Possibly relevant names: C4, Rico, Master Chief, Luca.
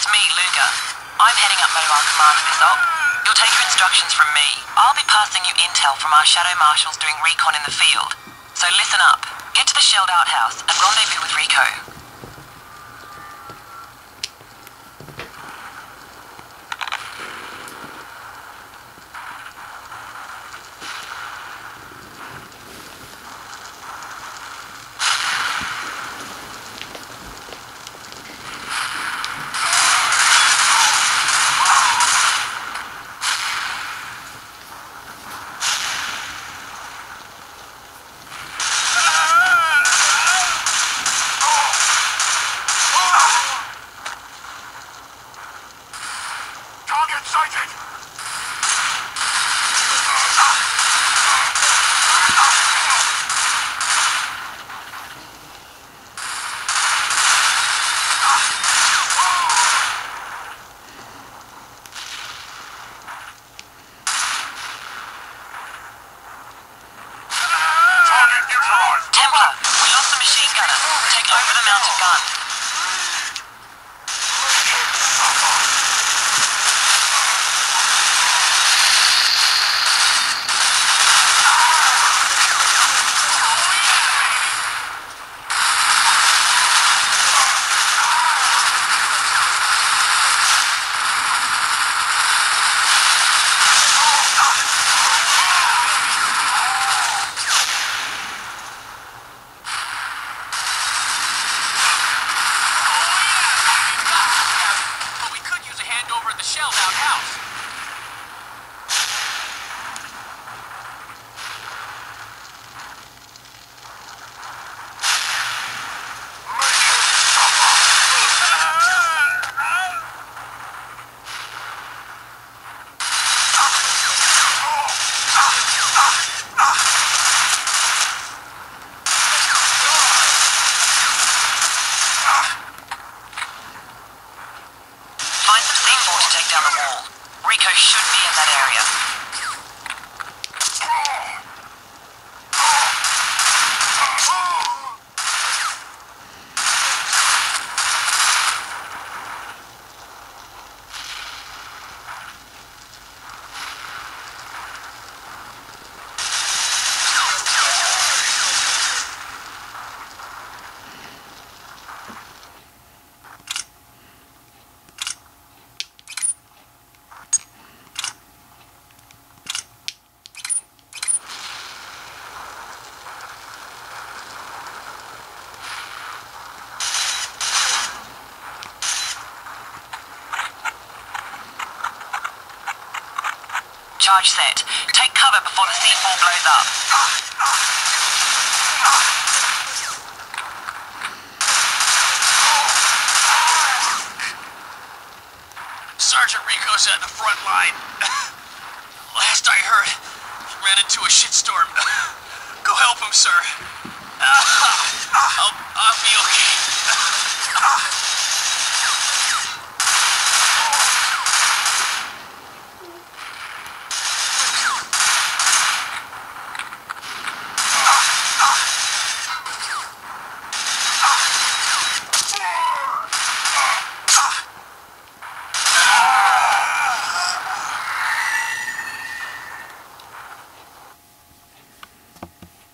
It's me, Luca. I'm heading up Mobile Command for this op. You'll take your instructions from me. I'll be passing you intel from our shadow marshals doing recon in the field. So listen up. Get to the shelled outhouse and rendezvous with Rico. Rico should be in that area. Charge set. Take cover before the C4 blows up. Sergeant Rico's at the front line. Last I heard, he ran into a shitstorm. Go help him, sir.